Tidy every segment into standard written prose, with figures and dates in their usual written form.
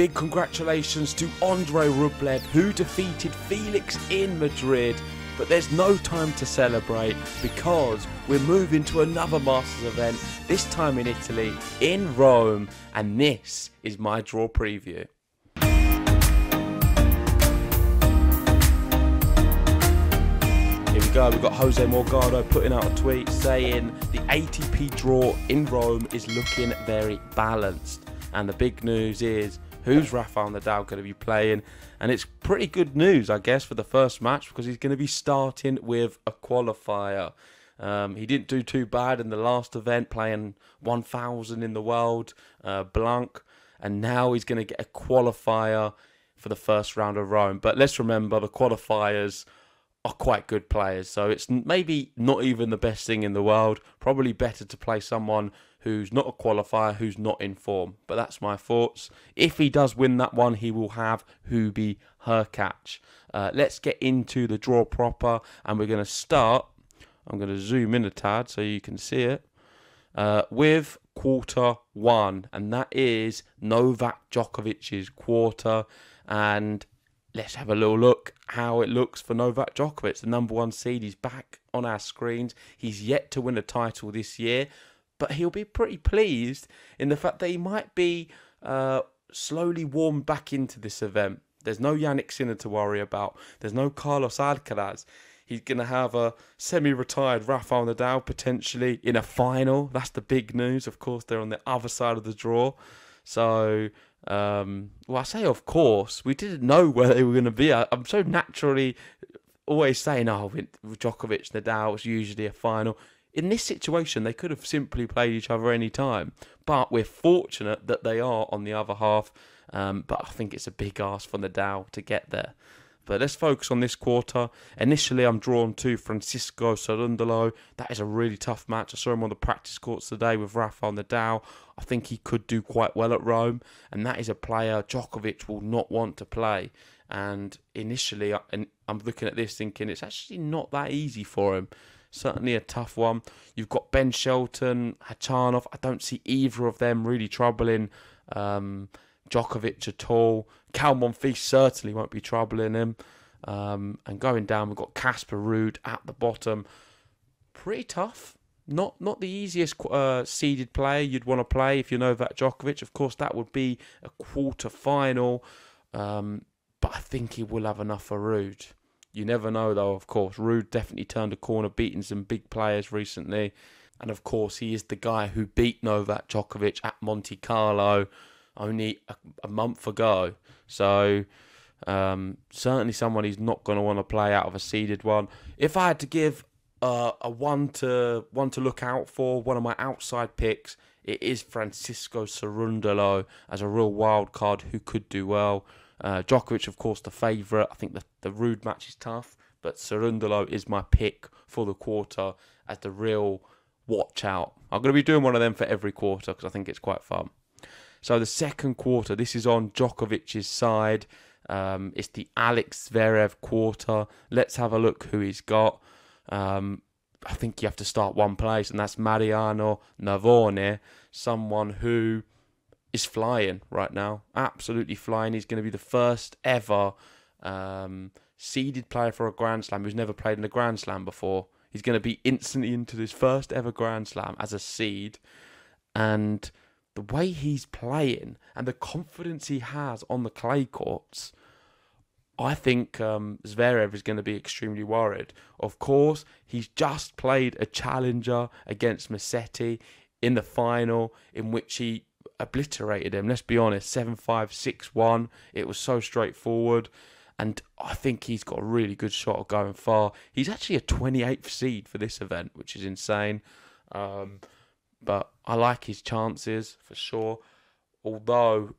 big congratulations to Andre Rublev, who defeated Felix in Madrid. But there's no time to celebrate because we're moving to another Masters event, this time in Italy, in Rome, and this is my draw preview. Here we go, we've got Jose Morgado putting out a tweet saying the ATP draw in Rome is looking very balanced. And the big news is, who's Rafael Nadal going to be playing? And it's pretty good news, I guess, for the first match because he's going to be starting with a qualifier. He didn't do too bad in the last event, playing 1,000 in the world, blank. And now he's going to get a qualifier for the first round of Rome. But let's remember, the qualifiers are quite good players, so it's maybe not even the best thing in the world. Probably better to play someone who's not a qualifier, who's not in form. But that's my thoughts. If he does win that one, he will have Hubi Hurkacz. Let's get into the draw proper, and we're going to start, I'm going to zoom in a tad so you can see it, with quarter one, and that is Novak Djokovic's quarter, and let's have a little look how it looks for Novak Djokovic, the #1 seed. He's back on our screens. He's yet to win a title this year, but he'll be pretty pleased in the fact that he might be slowly warmed back into this event. There's no Yannick Sinner to worry about. There's no Carlos Alcaraz. He's going to have a semi-retired Rafael Nadal potentially in a final. That's the big news. Of course, they're on the other side of the draw. So, well, I say of course, we didn't know where they were going to be. I'm so naturally always saying, oh, Djokovic, Nadal, it's usually a final. In this situation, they could have simply played each other any time. But we're fortunate that they are on the other half. But I think it's a big ask for Nadal to get there. But let's focus on this quarter. Initially, I'm drawn to Francisco Cerundolo. That is a really tough match. I saw him on the practice courts today with Rafael Nadal. I think he could do quite well at Rome. And that is a player Djokovic will not want to play. And initially, I'm looking at this thinking it's actually not that easy for him. Certainly a tough one. You've got Ben Shelton, Hachanov. I don't see either of them really troubling Djokovic at all. Calmon Fish certainly won't be troubling him. And going down, we've got Casper Rude at the bottom. Pretty tough. Not the easiest seeded player you'd want to play if you know that Djokovic. Of course, that would be a quarter-final. But I think he will have enough for Rude. You never know, though, of course. Rude definitely turned a corner, beating some big players recently. And, of course, he is the guy who beat Novak Djokovic at Monte Carlo only a month ago. So, certainly someone he's not going to want to play out of a seeded one. If I had to give a one to look out for, one of my outside picks, it is Francisco Cerundolo as a real wild card who could do well. Djokovic, of course, the favourite. I think the Rude match is tough, but Cerundolo is my pick for the quarter as the real watch out. I'm going to be doing one of them for every quarter because I think it's quite fun. So the second quarter, this is on Djokovic's side. It's the Alex Zverev quarter. Let's have a look who he's got. I think you have to start one place, and that's Mariano Navone, someone who is flying right now, absolutely flying. He's going to be the first ever seeded player for a Grand Slam who's never played in a Grand Slam before. He's going to be instantly into his first ever Grand Slam as a seed. And the way he's playing and the confidence he has on the clay courts, I think Zverev is going to be extremely worried. Of course, he's just played a challenger against Massetti in the final in which he obliterated him, let's be honest, 7-5, 6-1. It was so straightforward, and I think he's got a really good shot of going far. He's actually a 28th seed for this event, which is insane, but I like his chances for sure, although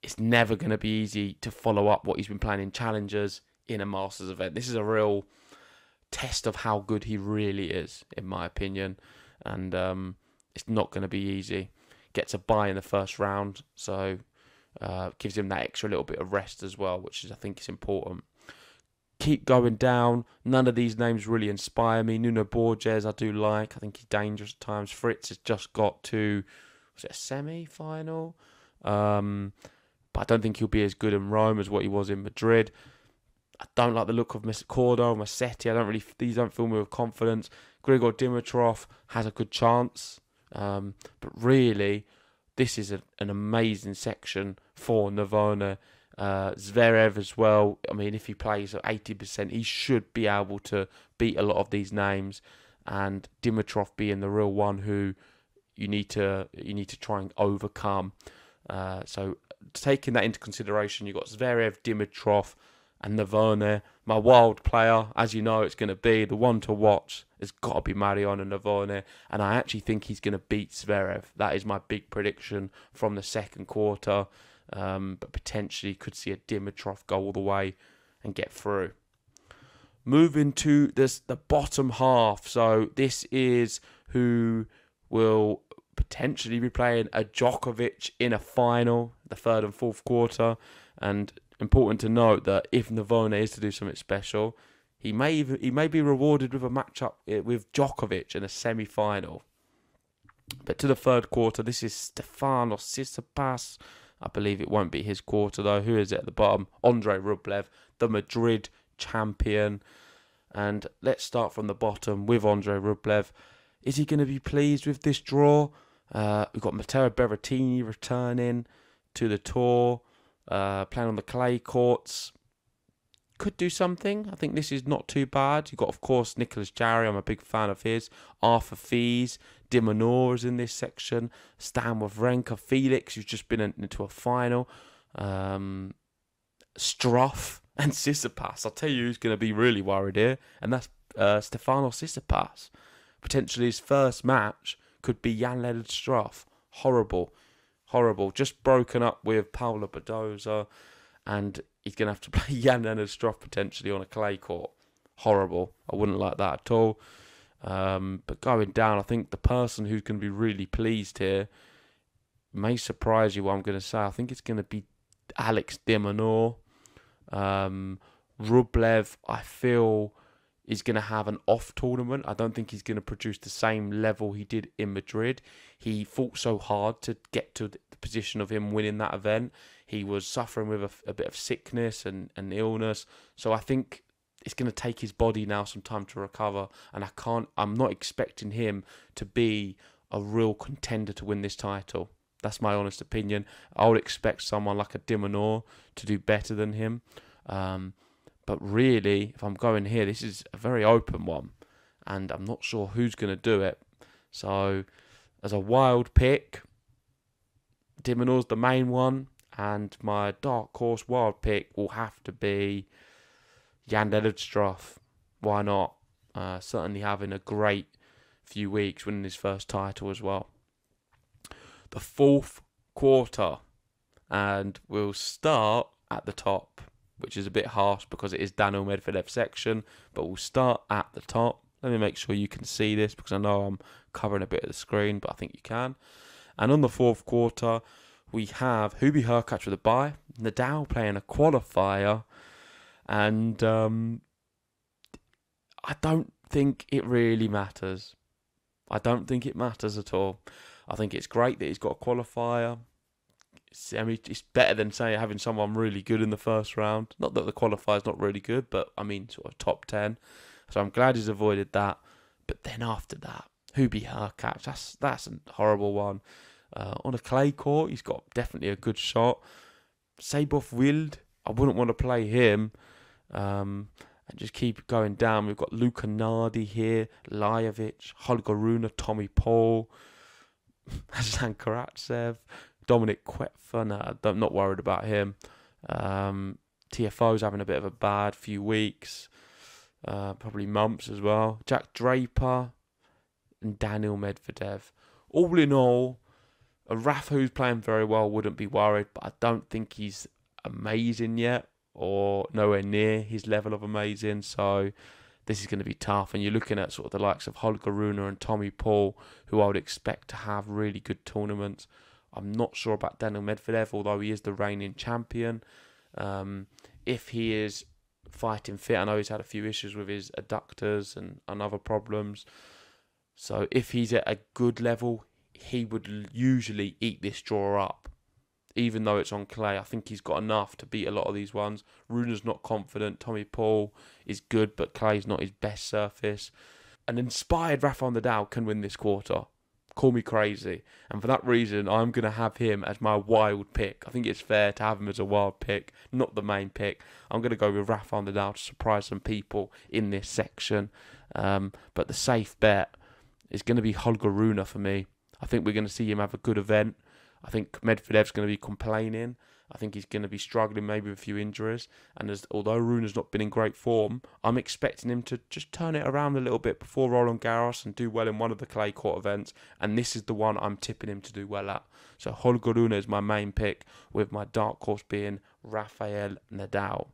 it's never going to be easy to follow up what he's been playing in challengers in a Masters event. This is a real test of how good he really is, in my opinion, and it's not going to be easy. Gets a bye in the first round, so gives him that extra little bit of rest as well, which is, I think, is important. Keep going down. None of these names really inspire me. Nuno Borges I do like. I think he's dangerous at times. Fritz has just got to, was it a semi-final? But I don't think he'll be as good in Rome as what he was in Madrid. I don't like the look of Cordo, Massetti. These don't fill me with confidence. Grigor Dimitrov has a good chance. But really, this is an amazing section for Navone. Zverev as well. I mean, if he plays at 80%, he should be able to beat a lot of these names. And Dimitrov being the real one who you need to try and overcome. So taking that into consideration, you've got Zverev, Dimitrov, and Navone. My wild player, as you know, it's going to be the one to watch. It's got to be Mariano Navone, and I actually think he's going to beat Zverev. That is my big prediction from the second quarter. But potentially could see a Dimitrov go all the way and get through. Moving to the bottom half. So this is who will potentially be playing a Djokovic in a final, the third and fourth quarter. And important to note that if Navone is to do something special, he may be rewarded with a matchup with Djokovic in a semi-final. But to the third quarter, this is Stefanos Tsitsipas. I believe it won't be his quarter, though. Who is it at the bottom? Andre Rublev, the Madrid champion. And let's start from the bottom with Andre Rublev. Is he going to be pleased with this draw? We've got Matteo Berrettini returning to the tour, playing on the clay courts. Could do something. I think this is not too bad. You've got, of course, Nicholas Jarry. I'm a big fan of his. Arthur Fees de Minaur is in this section. Stan Wavrenka, Felix, who's just been into a final. Struff and Tsitsipas. I'll tell you who's going to be really worried here, and that's Stefanos Tsitsipas. Potentially his first match could be Jan-Lennard Struff. Horrible. Horrible. Just broken up with Paolo Badoza, and he's going to have to play Jan-Lennard Struff potentially on a clay court. Horrible. I wouldn't like that at all. But going down, I think the person who's going to be really pleased here may surprise you what I'm going to say. I think it's going to be Alex de Minaur. Rublev, I feel, is going to have an off tournament. I don't think he's going to produce the same level he did in Madrid. He fought so hard to get to the position of him winning that event. He was suffering with a bit of sickness and illness. So I think it's going to take his body now some time to recover. And I'm not expecting him to be a real contender to win this title. That's my honest opinion. I would expect someone like a de Minaur to do better than him. But really, if I'm going here, this is a very open one. And I'm not sure who's going to do it. So, as a wild pick, de Minaur's the main one. And my dark horse wild pick will have to be Jan-Lennard Struff. Why not? Certainly having a great few weeks, winning his first title as well. The fourth quarter. And we'll start at the top, which is a bit harsh because it is Daniel Medvedev section, but we'll start at the top. Let me make sure you can see this because I know I'm covering a bit of the screen, but I think you can. And on the fourth quarter, we have Hubi Hurkacz with a bye, Nadal playing a qualifier, and I don't think it really matters. I don't think it matters at all. I think it's great that he's got a qualifier. I mean, it's better than, say, having someone really good in the first round. Not that the qualifier's not really good, but, I mean, sort of top 10. So I'm glad he's avoided that. But then after that, Hubi Hurkacz, that's a horrible one. On a clay court, he's got definitely a good shot. Sabov Wild, I wouldn't want to play him. And just keep going down. We've got Luca Nardi here, Lajovic, Holger Rune, Tommy Paul, Aslan Karatsev, Dominic Kwetfer, I'm not worried about him. TFO's having a bit of a bad few weeks, probably months as well. Jack Draper and Daniel Medvedev. All in all, a Rafa who's playing very well wouldn't be worried, but I don't think he's amazing yet or nowhere near his level of amazing. So this is going to be tough. And you're looking at sort of the likes of Holger Rune and Tommy Paul, who I would expect to have really good tournaments. I'm not sure about Daniel Medvedev, although he is the reigning champion. If he is fighting fit, I know he's had a few issues with his adductors and other problems. So if he's at a good level, he would usually eat this draw up. even though it's on clay. I think he's got enough to beat a lot of these ones. Rune's not confident. Tommy Paul is good, but clay's not his best surface. An inspired Rafael Nadal can win this quarter. Call me crazy. And for that reason, I'm going to have him as my wild pick. I think it's fair to have him as a wild pick, not the main pick. I'm going to go with Rafael Nadal to surprise some people in this section. But the safe bet is going to be Holger Rune for me. I think we're going to see him have a good event. I think Medvedev's going to be complaining. I think he's going to be struggling maybe with a few injuries. And although Rune's not been in great form, I'm expecting him to just turn it around a little bit before Roland Garros and do well in one of the clay court events. And this is the one I'm tipping him to do well at. So Holger Rune is my main pick, with my dark horse being Rafael Nadal.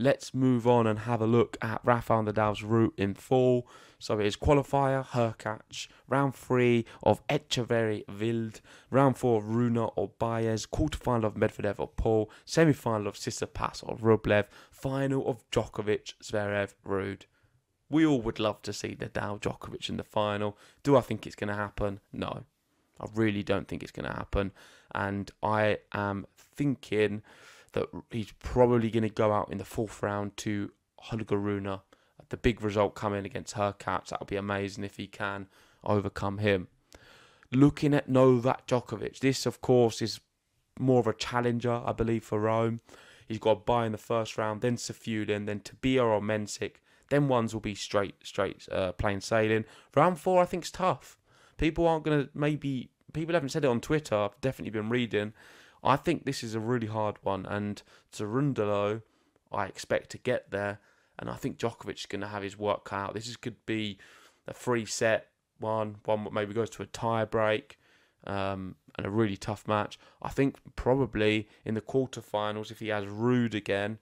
Let's move on and have a look at Rafael Nadal's route in full. So it is qualifier, Hurkacz, round 3 of Etcheverry-Wild, round 4 of Rune or Baez, quarterfinal of Medvedev or Paul, semi-final of Tsitsipas or Rublev, final of Djokovic, Zverev, Rude. We all would love to see Nadal Djokovic in the final. Do I think it's going to happen? No. I really don't think it's going to happen. And I am thinking that he's probably going to go out in the 4th round to Holger Rune. The big result coming against Hurkacz. That would be amazing if he can overcome him. Looking at Novak Djokovic, this, of course, is more of a challenger, I believe, for Rome. He's got a bye in the 1st round, then Safudin, then Tabea or Mensik. Then ones will be straight plain sailing. Round 4, I think, is tough. People aren't going to maybe... People haven't said it on Twitter. I've definitely been reading. I think this is a really hard one, and Cerundolo, I expect to get there, and I think Djokovic is going to have his work cut out. This could be a 3-set one maybe goes to a tie break, and a really tough match. I think probably in the quarterfinals, if he has Rude again,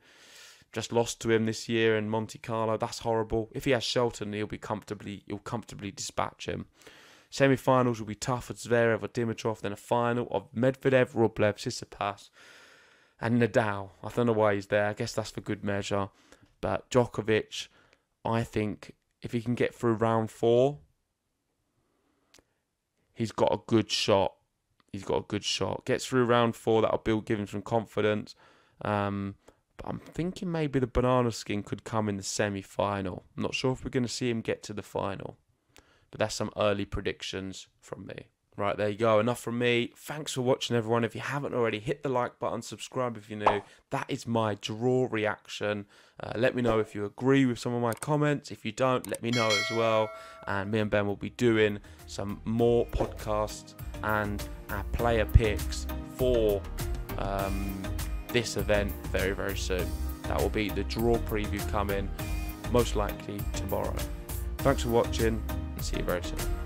just lost to him this year in Monte Carlo, that's horrible. If he has Shelton, he'll comfortably dispatch him. Semi-finals will be tough at Zverev or Dimitrov, then a final of Medvedev, Rublev, Tsitsipas, and Nadal. I don't know why he's there. I guess that's for good measure. But Djokovic, I think, if he can get through round 4, he's got a good shot. He's got a good shot. Gets through round 4, that'll give him some confidence. But I'm thinking maybe the banana skin could come in the semi-final. I'm not sure if we're going to see him get to the final. But that's some early predictions from me. Right, there you go. Enough from me. Thanks for watching, everyone. If you haven't already, hit the like button. Subscribe if you're new. That is my draw reaction. Let me know if you agree with some of my comments. If you don't, let me know as well. And me and Ben will be doing some more podcasts and our player picks for this event very, very soon. That will be the draw preview coming, most likely tomorrow. Thanks for watching, and see you very soon.